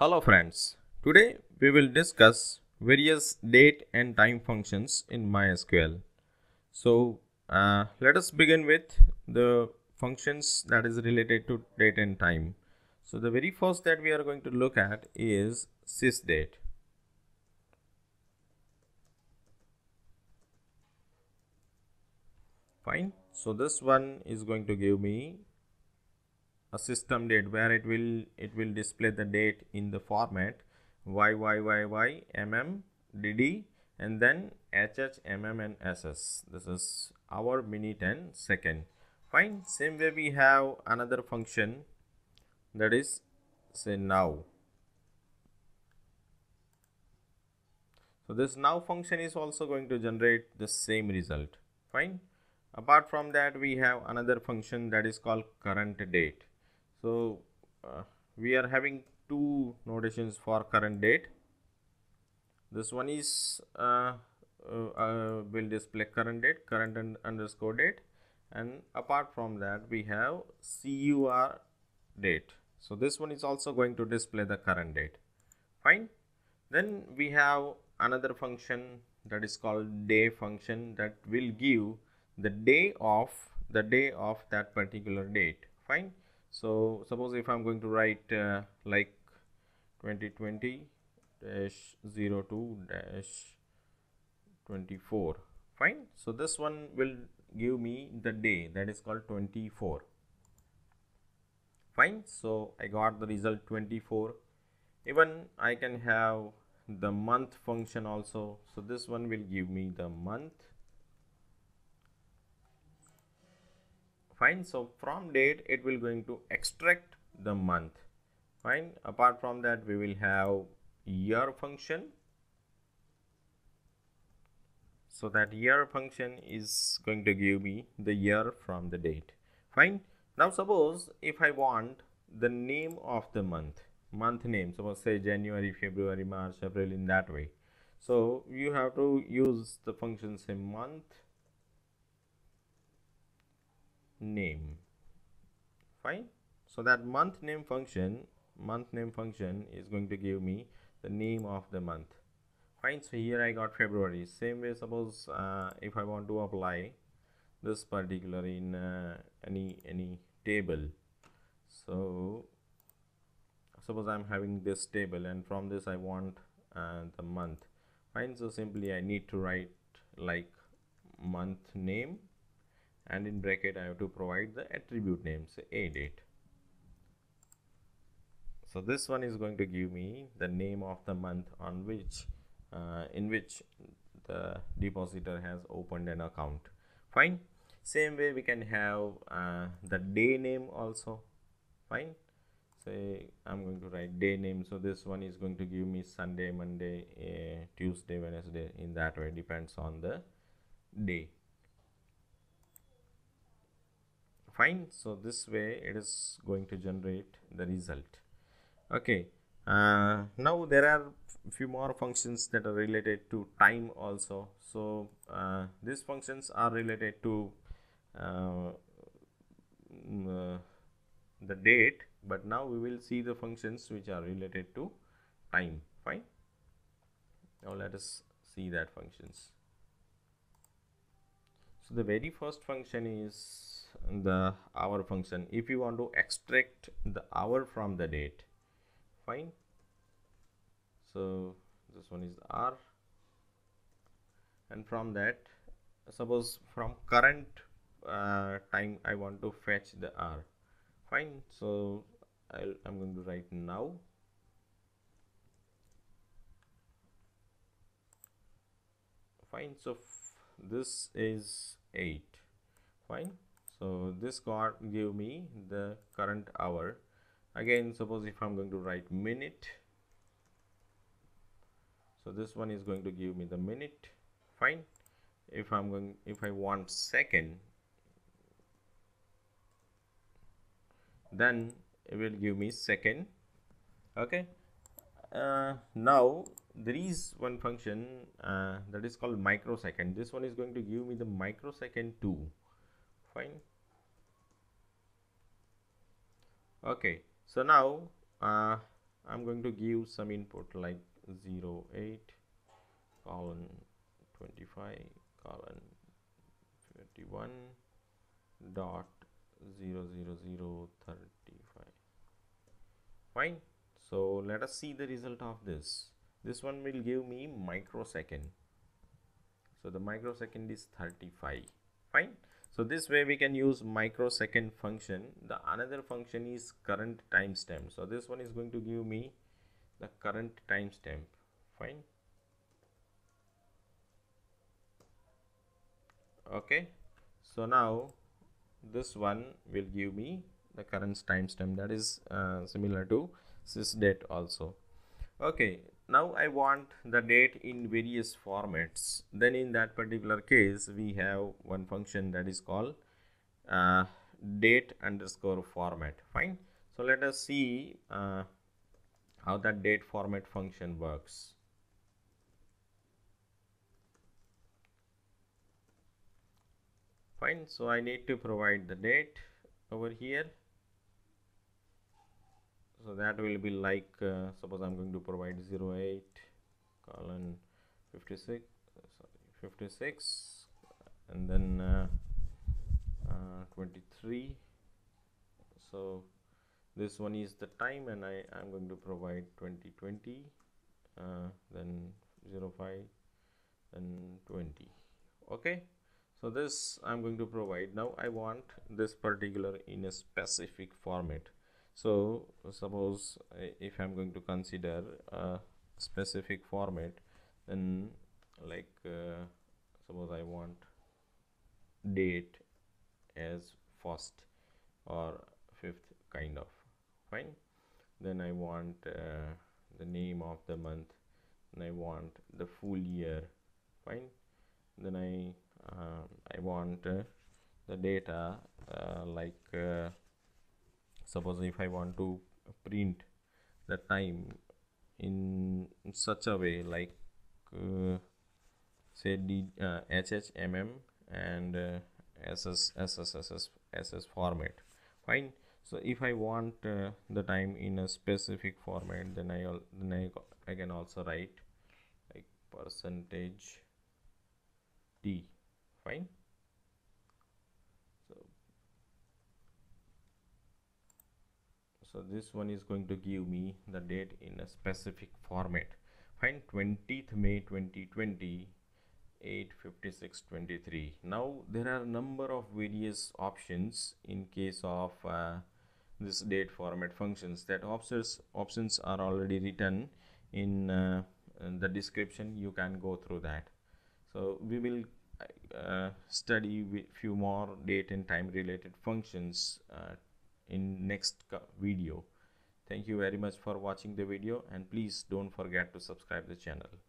Hello friends, today we will discuss various date and time functions in MySQL. So let us begin with the functions that is related to date and time. So the very first that we are going to look at is SYSDATE. Fine. So this one is going to give me a system date where it will display the date in the format YYYY MM DD and then HH MM and SS. This is hour, minute and second. Fine. Same way we have another function that is say now. So this now function is also going to generate the same result. Fine. Apart from that, we have another function that is called current date. So we are having two notations for current date. This one is will display current date, current_date, and apart from that we have CUR date. So this one is also going to display the current date. Fine. Then we have another function that is called day function that will give the day of that particular date. Fine. So suppose if I'm going to write like 2020-02-24. Fine. So this one will give me the day that is called 24. Fine. So I got the result 24. Even I can have the month function also. So this one will give me the month. Fine. So from date it will going to extract the month. Fine. Apart from that we will have year function. So that year function is going to give me the year from the date. Fine. Now suppose if I want the name of the month, month name, suppose say January, February, March, April, in that way. So you have to use the function say month name. Fine. So that month name function is going to give me the name of the month. Fine. So here I got February. Same way, suppose if I want to apply this particular in any table. So suppose I'm having this table and from this I want the month. Fine. So simply I need to write like month name, and in bracket I have to provide the attribute name, say a date. So this one is going to give me the name of the month on which in which the depositor has opened an account. Fine. Same way we can have the day name also. Fine. Say I'm going to write day name. So this one is going to give me Sunday, Monday, Tuesday, Wednesday, in that way, depends on the day. Fine. So this way it is going to generate the result. Okay. Now there are few more functions that are related to time also. So these functions are related to the date, but now we will see the functions which are related to time. Fine. Now let us see that functions. So the very first function is the hour function. If you want to extract the hour from the date. Fine. So this one is hour, and from that suppose from current time I want to fetch the hour. Fine. So I'm going to write now. Fine. So this is 8. Fine. So this give me the current hour. Again, suppose if I'm going to write minute. So this one is going to give me the minute. Fine. If I want second, then it will give me second. Okay. Now there is one function that is called microsecond. This one is going to give me the microsecond 2. Fine. Okay. So now I'm going to give some input like 08 colon 25 colon 51 dot 00035. Fine. So let us see the result of this. This one will give me microsecond. So the microsecond is 35. Fine. So this way we can use microsecond function. The another function is current timestamp. So this one is going to give me the current timestamp. Fine. Okay. So now this one will give me the current timestamp, that is similar to SYSDATE also. Okay. Now I want the date in various formats. Then in that particular case, we have one function that is called date underscore format. Fine. So let us see how that date format function works. Fine. So I need to provide the date over here. So that will be like, suppose I'm going to provide 08 colon 56 and then 23. So this one is the time, and I'm going to provide 2020, then 05 and 20. Okay. So this I'm going to provide. Now I want this particular in a specific format. So suppose if I'm going to consider a specific format, then like suppose I want date as first or fifth kind of. Fine. Then I want the name of the month, and I want the full year. Fine. Then I want the data like suppose if I want to print the time in such a way like say HHMM and SS format. Fine. So if I want the time in a specific format, then I can also write like percentage %t. Fine. So this one is going to give me the date in a specific format. Fine. 20th May 2020, 8:56:23. Now there are number of various options in case of this date format functions. That options are already written in the description. You can go through that. So we will study with few more date and time related functions in next video. Thank you very much for watching the video, and please don't forget to subscribe the channel.